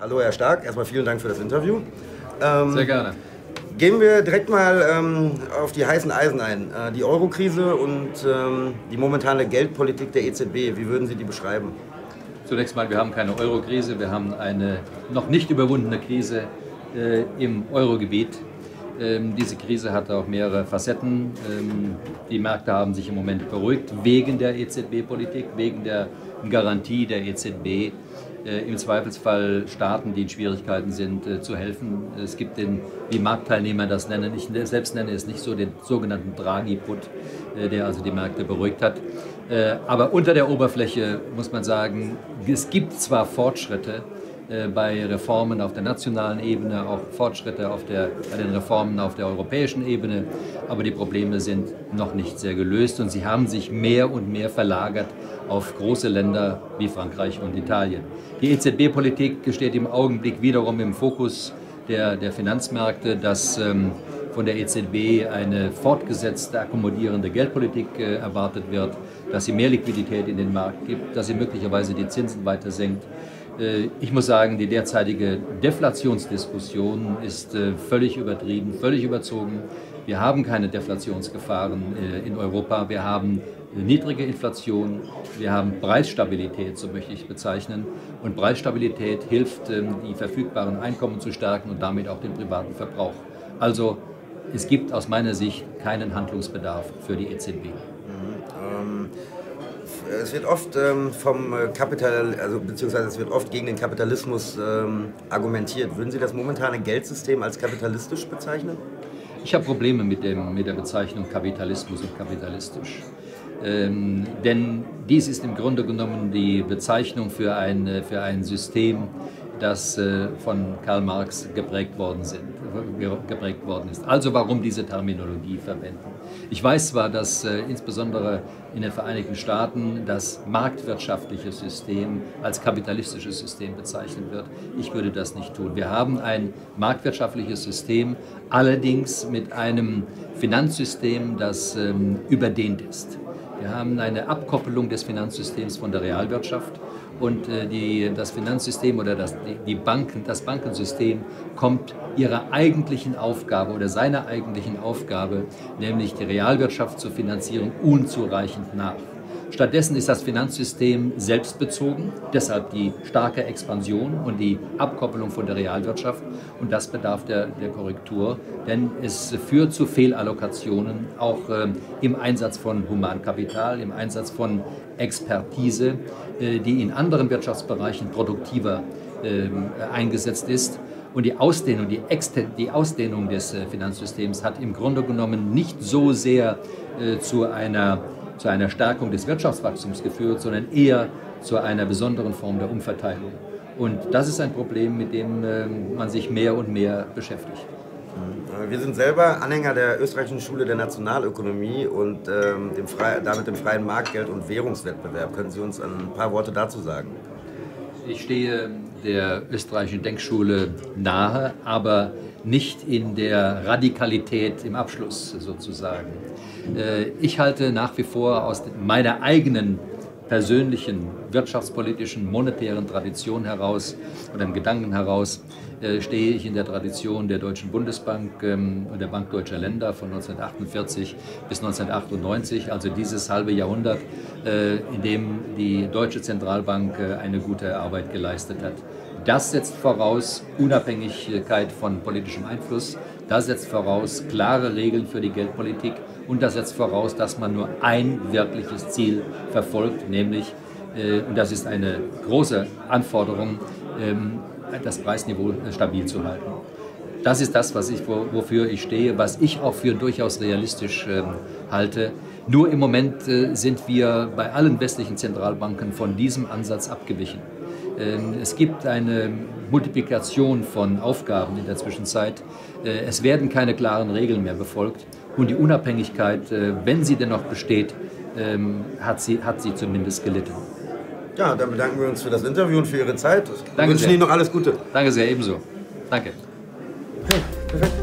Hallo Herr Stark, erstmal vielen Dank für das Interview. Sehr gerne. Gehen wir direkt mal auf die heißen Eisen ein. Die Euro-Krise und die momentane Geldpolitik der EZB, wie würden Sie die beschreiben? Zunächst mal, wir haben keine Euro-Krise, wir haben eine noch nicht überwundene Krise im Euro-Gebiet. Diese Krise hat auch mehrere Facetten. Die Märkte haben sich im Moment beruhigt, wegen der EZB-Politik, wegen der Garantie der EZB, im Zweifelsfall Staaten, die in Schwierigkeiten sind, zu helfen. Es gibt den, wie Marktteilnehmer das nennen, ich selbst nenne es nicht so, den sogenannten Draghi-Put, der also die Märkte beruhigt hat. Aber unter der Oberfläche muss man sagen, es gibt zwar Fortschritte, bei Reformen auf der nationalen Ebene, auch Fortschritte bei den Reformen auf der europäischen Ebene. Aber die Probleme sind noch nicht sehr gelöst und sie haben sich mehr und mehr verlagert auf große Länder wie Frankreich und Italien. Die EZB-Politik steht im Augenblick wiederum im Fokus der Finanzmärkte, dass von der EZB eine fortgesetzte akkommodierende Geldpolitik erwartet wird, dass sie mehr Liquidität in den Markt gibt, dass sie möglicherweise die Zinsen weiter senkt. Ich muss sagen, die derzeitige Deflationsdiskussion ist völlig übertrieben, völlig überzogen. Wir haben keine Deflationsgefahren in Europa. Wir haben niedrige Inflation, wir haben Preisstabilität, so möchte ich bezeichnen. Und Preisstabilität hilft, die verfügbaren Einkommen zu stärken und damit auch den privaten Verbrauch. Also es gibt aus meiner Sicht keinen Handlungsbedarf für die EZB. Es wird oft vom Kapital, also beziehungsweise es wird oft gegen den Kapitalismus argumentiert. Würden Sie das momentane Geldsystem als kapitalistisch bezeichnen? Ich habe Probleme mit der Bezeichnung Kapitalismus und kapitalistisch. Denn dies ist im Grunde genommen die Bezeichnung für ein System, das von Karl Marx geprägt worden ist. Also warum diese Terminologie verwenden? Ich weiß zwar, dass insbesondere in den Vereinigten Staaten das marktwirtschaftliche System als kapitalistisches System bezeichnet wird. Ich würde das nicht tun. Wir haben ein marktwirtschaftliches System, allerdings mit einem Finanzsystem, das überdehnt ist. Wir haben eine Abkoppelung des Finanzsystems von der Realwirtschaft und das Finanzsystem oder das Bankensystem kommt ihrer eigentlichen Aufgabe oder seiner eigentlichen Aufgabe, nämlich die Realwirtschaft zu finanzieren, unzureichend nach. Stattdessen ist das Finanzsystem selbstbezogen, deshalb die starke Expansion und die Abkoppelung von der Realwirtschaft. Und das bedarf der Korrektur, denn es führt zu Fehlallokationen, auch im Einsatz von Humankapital, im Einsatz von Expertise, die in anderen Wirtschaftsbereichen produktiver eingesetzt ist. Und die Ausdehnung des Finanzsystems hat im Grunde genommen nicht so sehr zu einer Stärkung des Wirtschaftswachstums geführt, sondern eher zu einer besonderen Form der Umverteilung. Und das ist ein Problem, mit dem man sich mehr und mehr beschäftigt. Wir sind selber Anhänger der Österreichischen Schule der Nationalökonomie und damit dem freien Marktgeld- und Währungswettbewerb. Können Sie uns ein paar Worte dazu sagen? Ich stehe der österreichischen Denkschule nahe, aber nicht in der Radikalität im Abschluss sozusagen. Ich halte nach wie vor aus meiner eigenen persönlichen wirtschaftspolitischen, monetären Tradition heraus oder im Gedanken heraus, stehe ich in der Tradition der Deutschen Bundesbank und der Bank Deutscher Länder von 1948 bis 1998, also dieses halbe Jahrhundert, in dem die Deutsche Zentralbank eine gute Arbeit geleistet hat. Das setzt voraus Unabhängigkeit von politischem Einfluss, das setzt voraus klare Regeln für die Geldpolitik und das setzt voraus, dass man nur ein wirkliches Ziel verfolgt, nämlich, und das ist eine große Anforderung, das Preisniveau stabil zu halten. Das ist das, wofür ich stehe, was ich auch für durchaus realistisch halte. Nur im Moment sind wir bei allen westlichen Zentralbanken von diesem Ansatz abgewichen. Es gibt eine Multiplikation von Aufgaben in der Zwischenzeit. Es werden keine klaren Regeln mehr befolgt. Und die Unabhängigkeit, wenn sie denn noch besteht, hat sie zumindest gelitten. Ja, dann bedanken wir uns für das Interview und für Ihre Zeit. Danke sehr. Wir wünschen Ihnen noch alles Gute. Danke sehr, ebenso. Danke. Perfekt.